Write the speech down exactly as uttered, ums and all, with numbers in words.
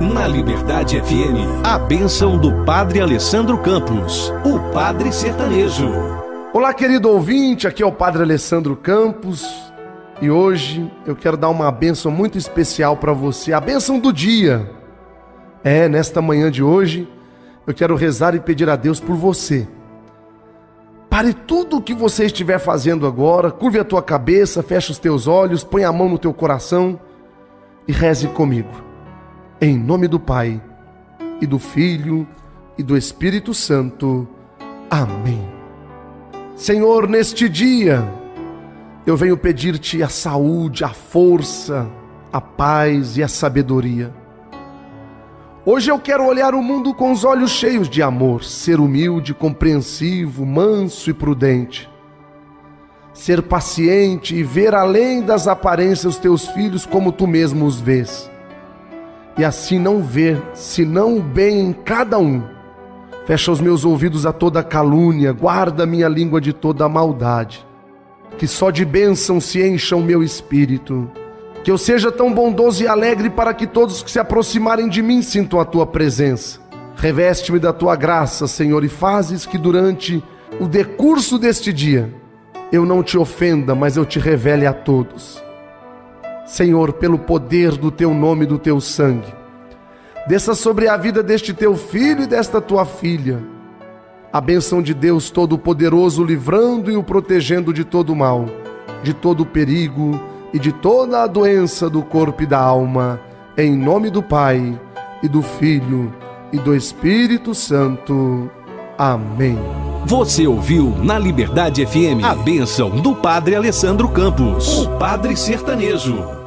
Na Liberdade F M, a bênção do Padre Alessandro Campos, o Padre Sertanejo. Olá, querido ouvinte, aqui é o Padre Alessandro Campos e hoje eu quero dar uma bênção muito especial para você, a bênção do dia. É, nesta manhã de hoje, eu quero rezar e pedir a Deus por você. Pare tudo o que você estiver fazendo agora, curve a tua cabeça, fecha os teus olhos, põe a mão no teu coração e reze comigo. Em nome do Pai, e do Filho, e do Espírito Santo. Amém. Senhor, neste dia, eu venho pedir-te a saúde, a força, a paz e a sabedoria. Hoje eu quero olhar o mundo com os olhos cheios de amor, ser humilde, compreensivo, manso e prudente. Ser paciente e ver além das aparências os teus filhos como tu mesmo os vês. E assim não ver, senão o bem em cada um. Fecha os meus ouvidos a toda calúnia, guarda minha língua de toda maldade. Que só de bênção se encha o meu espírito. Que eu seja tão bondoso e alegre para que todos que se aproximarem de mim sintam a tua presença. Reveste-me da tua graça, Senhor, e fazes que durante o decurso deste dia eu não te ofenda, mas eu te revele a todos. Senhor, pelo poder do teu nome e do teu sangue, desça sobre a vida deste teu filho e desta tua filha a bênção de Deus Todo-Poderoso, livrando e o protegendo de todo mal, de todo perigo e de toda a doença do corpo e da alma, em nome do Pai, e do Filho, e do Espírito Santo. Amém. Você ouviu na Liberdade F M a bênção do Padre Alessandro Campos, o Padre Sertanejo.